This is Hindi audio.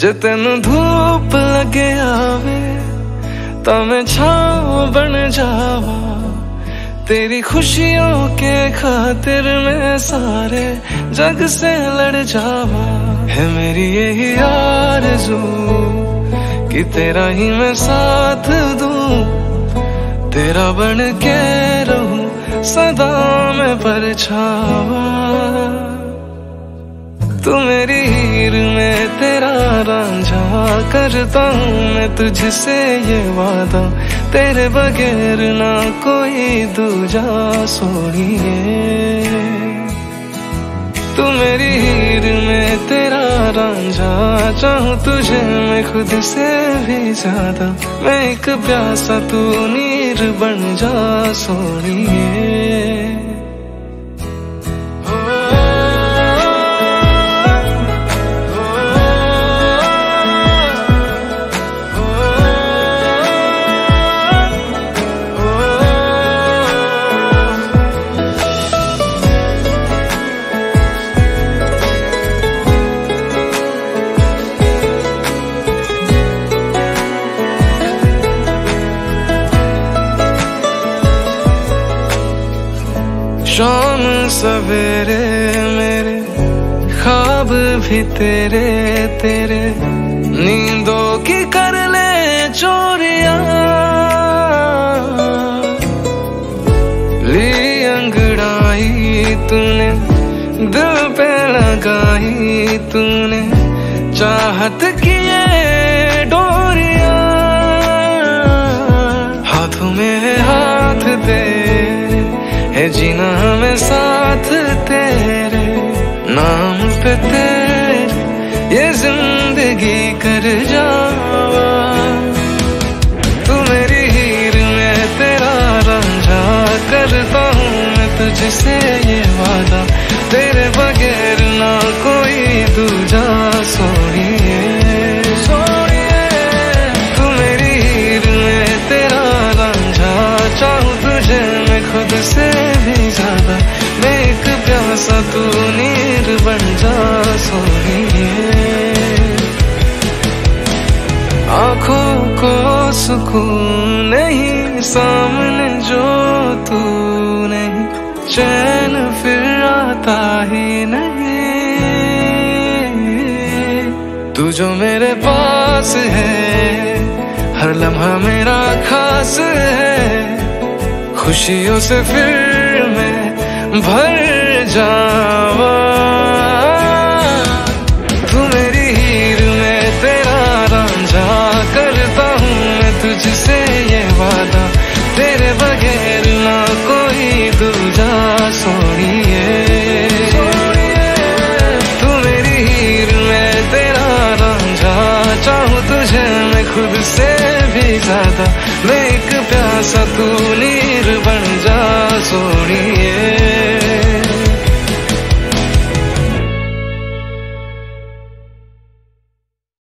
जे तेन धूप लगे आवे तमें छाँव बन जावा। तेरी खुशियों के खातिर मैं सारे जग से लड़ जावा। है मेरी यही आरज़ू कि तेरा ही मैं साथ दूं, तेरा बन के रहूं सदा मैं परछावा। तू मेरी हीर में तेरा रांझा, करता हूँ मैं तुझसे ये वादा, तेरे बगैर ना कोई दूजा सोनिए। तू मेरी हीर में तेरा रांझा, चाहूँ तुझे मैं खुद से भी ज्यादा, मैं एक प्यासा तू नीर बन जा सोनिए। शाम सवेरे मेरे ख्वाब भी तेरे तेरे, नींदों की कर ले चोरिया, ली अंगड़ाई तूने दिल पे लगाई, तूने चाहत किए डोरिया, हाथों में हाथ दे है जीना हमें साथ तेरे, नाम पे तेरे ये जिंदगी कर जावा। तू मेरी हीर में तेरा रांझा, करता हूँ मैं तुझसे ये वादा, तेरे बगैर ना कोई दूजा सोनिए। तू मेरी हीर में तेरा रांझा, चाहूँ तुझे मैं खुद से भी ज्यादा, मैं एक प्यासा तू नीर बन जा सोनिए। आँखों को सुकून नहीं सामने जो तू नहीं, चैन फिर आता ही नहीं। तू जो मेरे पास है हर लम्हा मेरा खास है, खुशियों से फिर मैं भर जावा। तू मेरी हीर में तेरा रांझा, करता हूँ मैं तुझसे ये वादा, तेरे बगैर ना कोई दूजा सोनिए। तू मेरी हीर में तेरा रांझा, चाहूँ तुझे मैं खुद से भी ज्यादा, मैं एक प्यासा तू नीर बन जा सोनिए।